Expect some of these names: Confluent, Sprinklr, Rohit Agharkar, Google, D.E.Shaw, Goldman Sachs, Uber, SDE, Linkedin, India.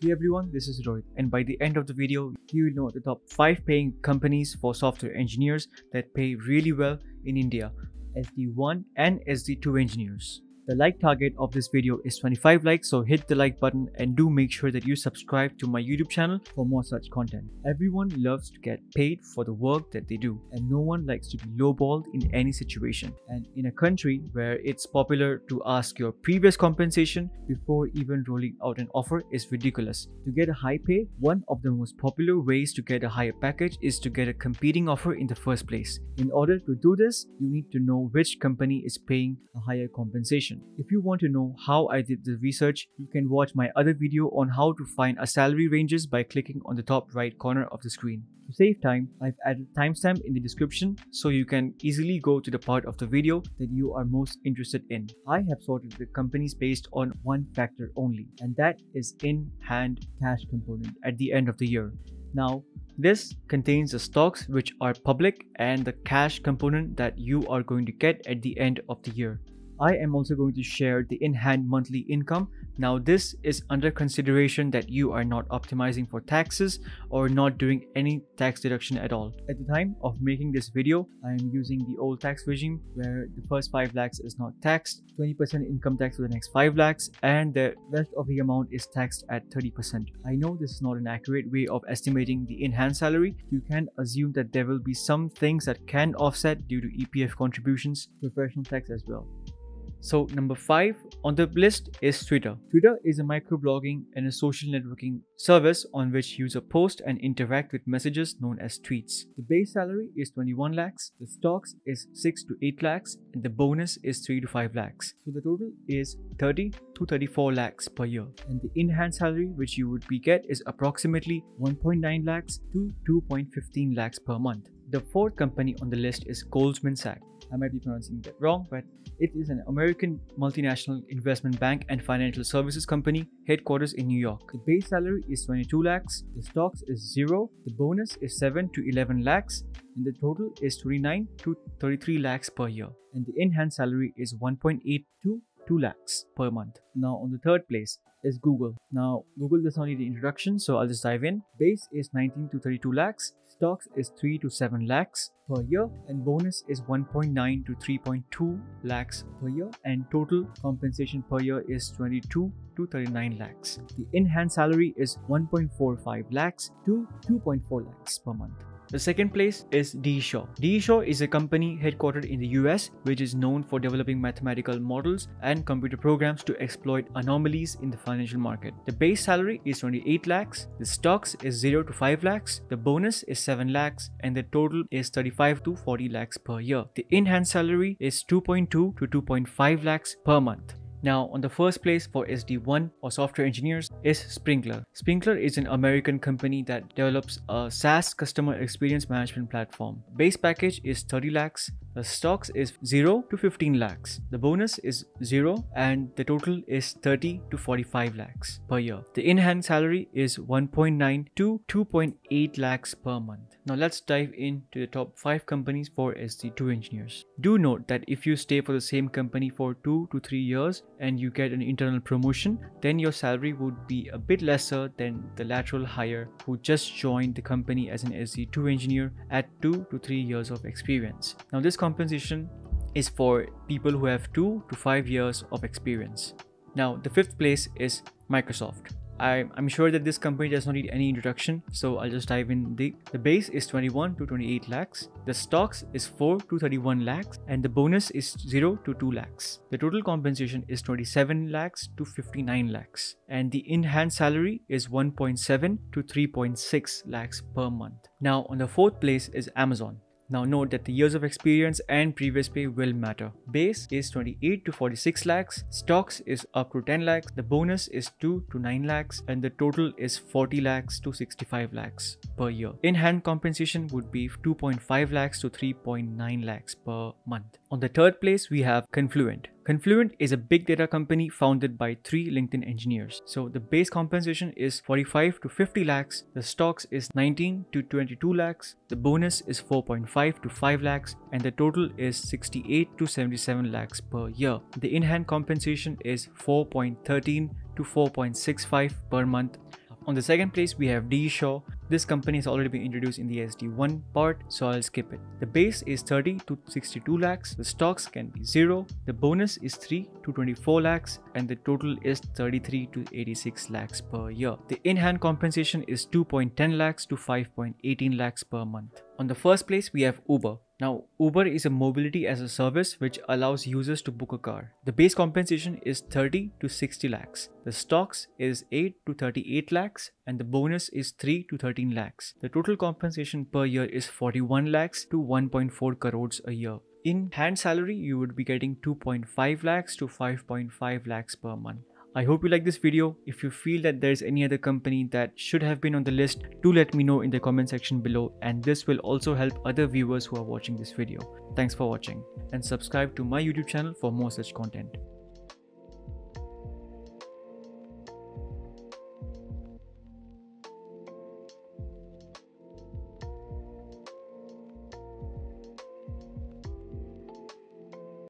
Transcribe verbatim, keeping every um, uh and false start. Hey everyone, this is Rohit, and by the end of the video, you will know the top five paying companies for software engineers that pay really well in India, S D one and S D two engineers. The like target of this video is twenty-five likes, so hit the like button and do make sure that you subscribe to my YouTube channel for more such content. Everyone loves to get paid for the work that they do, and no one likes to be lowballed in any situation. And in a country where it's popular to ask your previous compensation before even rolling out an offer is ridiculous. To get a high pay, one of the most popular ways to get a higher package is to get a competing offer in the first place. In order to do this, you need to know which company is paying a higher compensation. If you want to know how I did the research, you can watch my other video on how to find a salary ranges by clicking on the top right corner of the screen. To save time, I've added timestamp in the description so you can easily go to the part of the video that you are most interested in. I have sorted the companies based on one factor only, and that is in-hand cash component at the end of the year. Now, this contains the stocks which are public and the cash component that you are going to get at the end of the year. I am also going to share the in-hand monthly income. Now this is under consideration that you are not optimizing for taxes or not doing any tax deduction at all. At the time of making this video, I am using the old tax regime where the first five lakhs is not taxed, twenty percent income tax for the next five lakhs, and the rest of the amount is taxed at thirty percent. I know this is not an accurate way of estimating the in-hand salary. You can assume that there will be some things that can offset due to E P F contributions, professional tax as well. So number five on the list is Twitter. Twitter is a microblogging and a social networking service on which users post and interact with messages known as tweets. The base salary is twenty-one lakhs, the stocks is six to eight lakhs, and the bonus is three to five lakhs. So the total is thirty to thirty-four lakhs per year. And the in-hand salary which you would be get is approximately one point nine lakhs to two point one five lakhs per month. The fourth company on the list is Goldman Sachs. I might be pronouncing that wrong, but it is an American multinational investment bank and financial services company headquarters in New York. The base salary is twenty-two lakhs, the stocks is zero, the bonus is seven to eleven lakhs, and the total is twenty-nine to thirty-three lakhs per year. And the in-hand salary is one point eight to two lakhs per month. Now on the third place is Google. Now Google does not need an introduction, so I'll just dive in. Base is nineteen to thirty-two lakhs, stocks is three to seven lakhs per year, and bonus is one point nine to three point two lakhs per year, and total compensation per year is twenty-two to thirty-nine lakhs. The in-hand salary is one point four five lakhs to two point four lakhs per month. The second place is D E Shaw. D E Shaw is a company headquartered in the U S which is known for developing mathematical models and computer programs to exploit anomalies in the financial market. The base salary is twenty-eight lakhs, the stocks is zero to five lakhs, the bonus is seven lakhs, and the total is thirty-five to forty lakhs per year. The in-hand salary is two point two to two point five lakhs per month. Now, on the first place for S D one or software engineers is Sprinklr. Sprinklr is an American company that develops a SaaS customer experience management platform. Base package is thirty lakhs. The stocks is zero to fifteen lakhs. The bonus is zero, and the total is thirty to forty-five lakhs per year. The in-hand salary is one point nine to two point eight lakhs per month. Now let's dive into the top five companies for S D two engineers. Do note that if you stay for the same company for two to three years and you get an internal promotion, then your salary would be a bit lesser than the lateral hire who just joined the company as an S D two engineer at two to three years of experience. Now this compensation is for people who have two to five years of experience. Now the fifth place is Microsoft. I'm sure that this company does not need any introduction, so I'll just dive in deep. The base is twenty-one to twenty-eight lakhs, the stocks is four to thirty-one lakhs, and the bonus is zero to two lakhs. The total compensation is twenty-seven lakhs to fifty-nine lakhs, and the in-hand salary is one point seven to three point six lakhs per month. Now on the fourth place is Amazon. Now note that the years of experience and previous pay will matter. Base is twenty-eight to forty-six lakhs, stocks is up to ten lakhs, the bonus is two to nine lakhs, and the total is forty lakhs to sixty-five lakhs per year. In-hand compensation would be two point five lakhs to three point nine lakhs per month. On the third place we have Confluent. Confluent is a big data company founded by three LinkedIn engineers. So the base compensation is forty-five to fifty lakhs, the stocks is nineteen to twenty-two lakhs, the bonus is four point five to five lakhs, and the total is sixty-eight to seventy-seven lakhs per year. The in-hand compensation is four point one three to four point six five per month. On the second place, we have D E Shaw. This company has already been introduced in the S D one part, so I'll skip it. The base is thirty to sixty-two lakhs, the stocks can be zero, the bonus is three to twenty-four lakhs, and the total is thirty-three to eighty-six lakhs per year. The in-hand compensation is two point one zero lakhs to five point one eight lakhs per month. On the first place, we have Uber. Now, Uber is a mobility as a service which allows users to book a car. The base compensation is thirty to sixty lakhs. The stocks is eight to thirty-eight lakhs and the bonus is three to thirteen lakhs. The total compensation per year is forty-one lakhs to one point four crores a year. In hand salary, you would be getting two point five lakhs to five point five lakhs per month. I hope you like this video. If you feel that there is any other company that should have been on the list, do let me know in the comment section below, and this will also help other viewers who are watching this video. Thanks for watching and subscribe to my YouTube channel for more such content.